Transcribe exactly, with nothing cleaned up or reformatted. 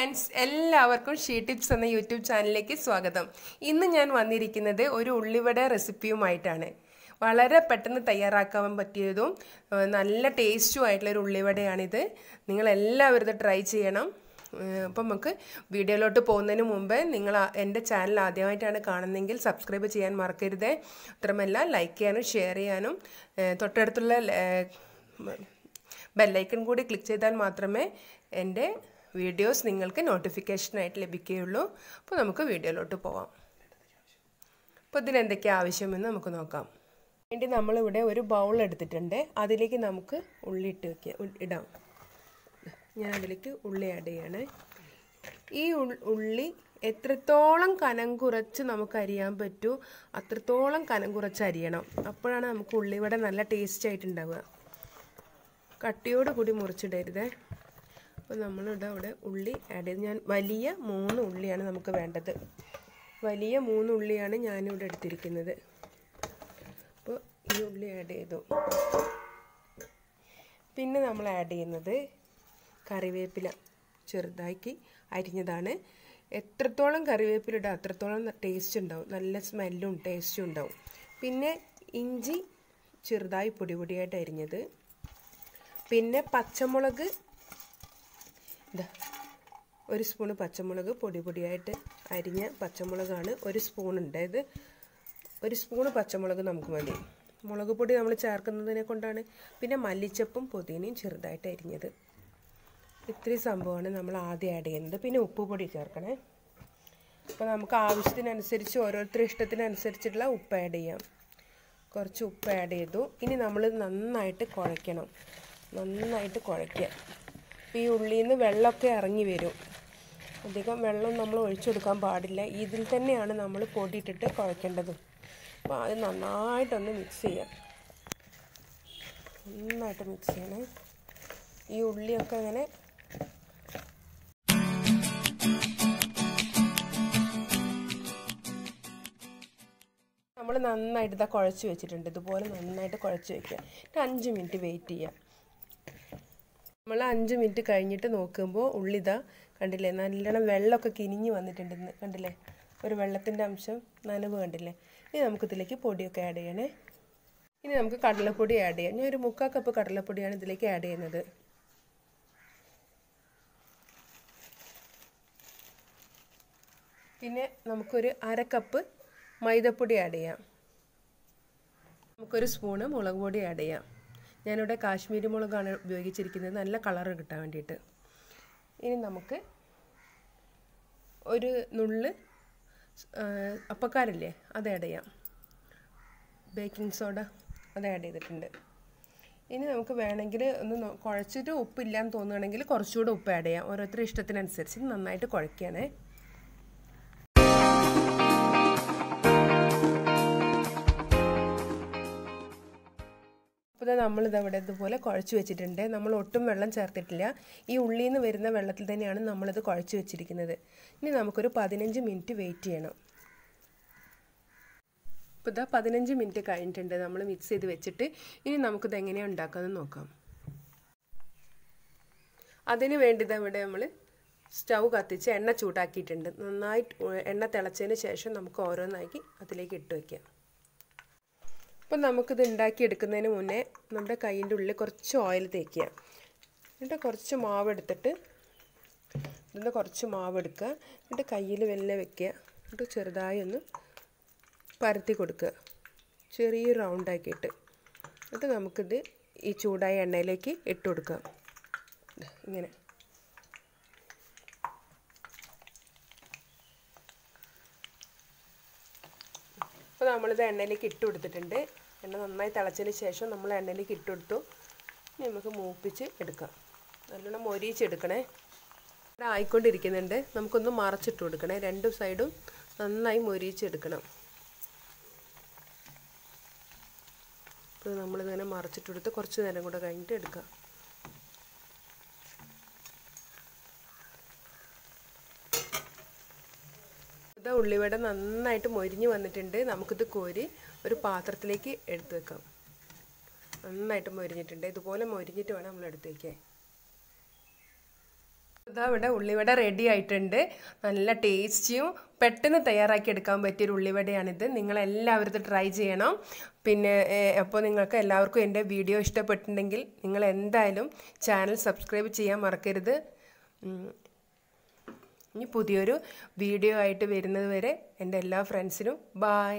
Friends എല്ലാവർക്കും she tips എന്ന YouTube ചാനലിലേക്ക് സ്വാഗതം. ഇന്ന് ഞാൻ വന്നിരിക്കുന്നത് ഒരു ഉള്ളിവട റെസിപ്പിയുമായിട്ടാണ്. വളരെ പെട്ടെന്ന് തയ്യാറാക്കാൻ പറ്റിയതും നല്ല ടേസ്റ്റും ആയിട്ടുള്ള ഒരു ഉള്ളിവടയാണിത്. നിങ്ങൾ എല്ലാവരും ഇത് ട്രൈ ചെയ്യണം. അപ്പോൾ നമുക്ക് വീഡിയോയിലോട്ട് പോകുന്നതിന് മുമ്പ് നിങ്ങൾ എൻ്റെ ചാനൽ ആദ്യമായിട്ടാണ് കാണുന്നതെങ്കിൽ സബ്സ്ക്രൈബ് ചെയ്യാൻ മറക്കരുത്. മാത്രമല്ല ലൈക്ക് ചെയ്യാനും ഷെയർ ചെയ്യാനും തൊട്ടടുത്തുള്ള ബെല്ലൈക്കൺ കൂടി ക്ലിക്ക് ചെയ്താൽ മാത്രമേ എൻ്റെ വീഡിയോസ് നിങ്ങൾക്ക് നോട്ടിഫിക്കേഷനായിട്ട് ലഭിക്കുകയുള്ളൂ. അപ്പോൾ നമുക്ക് വീഡിയോയിലോട്ട് പോവാം. അപ്പോൾ ഇതിനെന്തൊക്കെയാണ് ആവശ്യമെന്ന് നമുക്ക് നോക്കാം. വേണ്ടി നമ്മളിവിടെ ഒരു ബൗൾ എടുത്തിട്ടുണ്ട്. അതിലേക്ക് നമുക്ക് ഉള്ളി ഇട്ട് വയ്ക്കുക ഇടാം. ഞാൻ അതിലേക്ക് ഉള്ളി ആഡ് ചെയ്യണേ. ഈ ഉള്ളി എത്രത്തോളം കനം കുറച്ച് നമുക്ക് അരിയാൻ പറ്റൂ അത്രത്തോളം കനം കുറച്ച് അരിയണം. അപ്പോഴാണ് നമുക്ക് ഉള്ളിവട നല്ല ടേസ്റ്റ് ആയിട്ടുണ്ടാവുക. കട്ടിയോട് കൂടി മുറിച്ചിടരുതേ. അപ്പോൾ നമ്മളിവിടെ ഇവിടെ ഉള്ളി ആഡ് ചെയ്ത് ഞാൻ വലിയ മൂന്ന് ഉള്ളിയാണ് നമുക്ക് വേണ്ടത്. വലിയ മൂന്ന് ഉള്ളിയാണ് ഞാനിവിടെ എടുത്തിരിക്കുന്നത്. അപ്പോൾ ഈ ഉള്ളി ആഡ് ചെയ്തു. പിന്നെ നമ്മൾ ആഡ് ചെയ്യുന്നത് കറിവേപ്പില, ചെറുതാക്കി അരിഞ്ഞതാണ്. എത്രത്തോളം കറിവേപ്പില ഇടുക അത്രത്തോളം ടേസ്റ്റ് ഉണ്ടാവും, നല്ല സ്മെല്ലും ടേസ്റ്റും ഉണ്ടാവും. പിന്നെ ഇഞ്ചി ചെറുതായി പൊടി പൊടിയായിട്ട് അരിഞ്ഞത്. പിന്നെ പച്ചമുളക്, ഇതാ ഒരു സ്പൂണ് പച്ചമുളക് പൊടി പൊടിയായിട്ട് അരിഞ്ഞ പച്ചമുളകാണ് ഒരു സ്പൂൺ ഉണ്ടായത്. ഒരു സ്പൂണ് പച്ചമുളക് നമുക്ക് മതി. മുളക് പൊടി നമ്മൾ ചേർക്കുന്നതിനെ കൊണ്ടാണ്. പിന്നെ മല്ലിച്ചപ്പും പുതിനയും ചെറുതായിട്ട് അരിഞ്ഞത്. ഇത്രയും സംഭവമാണ് നമ്മൾ ആദ്യം ആഡ് ചെയ്യുന്നത്. പിന്നെ ഉപ്പുപൊടി ചേർക്കണേ. അപ്പോൾ നമുക്ക് ആവശ്യത്തിനനുസരിച്ച് ഓരോരുത്തരുടെ ഇഷ്ടത്തിനനുസരിച്ചിട്ടുള്ള ഉപ്പ് ആഡ് ചെയ്യാം. കുറച്ച് ഉപ്പ് ആഡ് ചെയ്തു. ഇനി നമ്മൾ നന്നായിട്ട് കുഴയ്ക്കണം. നന്നായിട്ട് കുഴയ്ക്കുക. ഈ ഉള്ളിയിൽ നിന്ന് വെള്ളമൊക്കെ ഇറങ്ങി വരും. അധികം വെള്ളം നമ്മൾ ഒഴിച്ചു കൊടുക്കാൻ പാടില്ല. ഇതിൽ തന്നെയാണ് നമ്മൾ പൊടി ഇട്ടിട്ട് കുഴക്കേണ്ടത്. അപ്പോൾ അത് നന്നായിട്ടൊന്ന് മിക്സ് ചെയ്യാം. നന്നായിട്ട് മിക്സ് ചെയ്യണേ. ഈ ഉള്ളിയൊക്കെ അങ്ങനെ നമ്മൾ നന്നായിട്ട് ഇതാ കുഴച്ച് വെച്ചിട്ടുണ്ട്. ഇതുപോലെ നന്നായിട്ട് കുഴച്ച് വയ്ക്കുക. എന്നിട്ട് അഞ്ച് മിനിറ്റ് വെയിറ്റ് ചെയ്യാം. നമ്മൾ അഞ്ച് മിനിറ്റ് കഴിഞ്ഞിട്ട് നോക്കുമ്പോൾ ഉള്ളിതാ കണ്ടില്ലേ, നല്ലോണം വെള്ളമൊക്കെ കിനിഞ്ഞ് വന്നിട്ടുണ്ട്. കണ്ടില്ലേ, ഒരു വെള്ളത്തിൻ്റെ അംശം നനവ് കണ്ടില്ലേ. ഇനി നമുക്കിതിലേക്ക് പൊടിയൊക്കെ ആഡ് ചെയ്യണേ. ഇനി നമുക്ക് കടലപ്പൊടി ആഡ് ചെയ്യാം. ഞാൻ ഒരു മുക്കാൽ കപ്പ് കടലപ്പൊടിയാണ് ഇതിലേക്ക് ആഡ് ചെയ്യുന്നത്. പിന്നെ നമുക്കൊരു അര കപ്പ് മൈദപ്പൊടി ആഡ് ചെയ്യാം. നമുക്കൊരു സ്പൂണ് മുളക് പൊടി ആഡ് ചെയ്യാം. ഞാനിവിടെ കാശ്മീരി മുളകാണ് ഉപയോഗിച്ചിരിക്കുന്നത്, നല്ല കളറ് കിട്ടാൻ വേണ്ടിയിട്ട്. ഇനി നമുക്ക് ഒരു നുള്ള് അപ്പക്കാരില്ലേ, അത് ആഡ് ചെയ്യാം. ബേക്കിംഗ് സോഡ അത് ആഡ് ചെയ്തിട്ടുണ്ട്. ഇനി നമുക്ക് വേണമെങ്കിൽ ഒന്ന് കുഴച്ചിട്ട് ഉപ്പില്ലാന്ന് തോന്നുകയാണെങ്കിൽ കുറച്ചുകൂടെ ഉപ്പ് ആഡ് ചെയ്യാം. ഓരോരുത്തരുടെ ഇഷ്ടത്തിനനുസരിച്ച് നന്നായിട്ട് കുഴയ്ക്കുകയാണേ. അപ്പോൾ നമ്മളിത് അവിടെ ഇതുപോലെ കുഴച്ച് വെച്ചിട്ടുണ്ട്. നമ്മൾ ഒട്ടും വെള്ളം ചേർത്തിട്ടില്ല. ഈ ഉള്ളിൽ നിന്ന് വരുന്ന വെള്ളത്തിൽ തന്നെയാണ് നമ്മളിത് കുഴച്ച് വെച്ചിരിക്കുന്നത്. ഇനി നമുക്കൊരു പതിനഞ്ച് മിനിറ്റ് വെയിറ്റ് ചെയ്യണം. അപ്പോൾ ഇതാ പതിനഞ്ച് മിനിറ്റ് കഴിഞ്ഞിട്ടുണ്ട് നമ്മൾ മിക്സ് ചെയ്ത് വെച്ചിട്ട്. ഇനി നമുക്കിത് എങ്ങനെയാണ് ഉണ്ടാക്കാമെന്ന് നോക്കാം. അതിന് വേണ്ടിയത് അവിടെ നമ്മൾ സ്റ്റൗ കത്തിച്ച് എണ്ണ ചൂടാക്കിയിട്ടുണ്ട്. നന്നായിട്ട് എണ്ണ തിളച്ചതിന് ശേഷം നമുക്ക് ഓരോന്നാക്കി അതിലേക്ക് ഇട്ട് വയ്ക്കാം. അപ്പം നമുക്കിത് ഉണ്ടാക്കിയെടുക്കുന്നതിന് മുന്നേ നമ്മുടെ കൈയിൻ്റെ ഉള്ളിൽ കുറച്ച് ഓയിൽ തേക്കുക. എന്നിട്ട് കുറച്ച് മാവ് എടുത്തിട്ട് ഇതിൻ്റെ കുറച്ച് മാവ് എടുക്കുക. എന്നിട്ട് കയ്യിൽ വെല്ലെ വെക്കുക. എന്നിട്ട് ചെറുതായി ഒന്ന് പരത്തി കൊടുക്കുക, ചെറിയ റൗണ്ടാക്കിയിട്ട്. എന്നിട്ട് നമുക്കിത് ഈ ചൂടായ എണ്ണയിലേക്ക് ഇട്ട് കൊടുക്കാം. ഇങ്ങനെ അപ്പോൾ നമ്മളിത് എണ്ണയിലേക്ക് ഇട്ട് കൊടുത്തിട്ടുണ്ട്. എണ്ണ നന്നായി തിളച്ചതിന് ശേഷം നമ്മൾ എണ്ണയിലേക്ക് ഇട്ട് കൊടുത്തു. ഇനി നമുക്ക് മൂപ്പിച്ച് എടുക്കാം. നല്ലോണം മൊരിച്ചെടുക്കണേ. ഇവിടെ ആയിക്കൊണ്ടിരിക്കുന്നുണ്ട്. നമുക്കൊന്ന് മറച്ചിട്ട് കൊടുക്കണേ. രണ്ട് സൈഡും നന്നായി മൊരിച്ചെടുക്കണം. ഇപ്പോൾ നമ്മളിതിങ്ങനെ മറച്ചിട്ട് കൊടുത്ത് കുറച്ച് നേരം കൂടെ കഴിഞ്ഞിട്ട് എടുക്കാം. ഇതാ ഉള്ളിവട നന്നായിട്ട് മൊരിഞ്ഞ് വന്നിട്ടുണ്ട്. നമുക്കിത് കോരി ഒരു പാത്രത്തിലേക്ക് എടുത്ത് വെക്കാം. നന്നായിട്ട് മൊരിഞ്ഞിട്ടുണ്ട്. ഇതുപോലെ മൊരിഞ്ഞിട്ട് വേണം നമ്മൾ എടുത്ത് വയ്ക്കാൻ. ഉള്ളിവട റെഡി ആയിട്ടുണ്ട് നല്ല ടേസ്റ്റിയും പെട്ടെന്ന് തയ്യാറാക്കി എടുക്കാൻ പറ്റിയ ഒരു ഉള്ളിവടയാണിത് നിങ്ങൾ എല്ലാവരും ട്രൈ ചെയ്യണം പിന്നെ അപ്പോൾ നിങ്ങൾക്ക് എല്ലാവർക്കും എൻ്റെ വീഡിയോ ഇഷ്ടപ്പെട്ടിട്ടുണ്ടെങ്കിൽ നിങ്ങൾ എന്തായാലും ചാനൽ സബ്സ്ക്രൈബ് ചെയ്യാൻ മറക്കരുത് ഇനി പുതിയൊരു വീഡിയോ ആയിട്ട് വരുന്നതുവരെ എൻ്റെ എല്ലാ ഫ്രണ്ട്സിനും ബൈ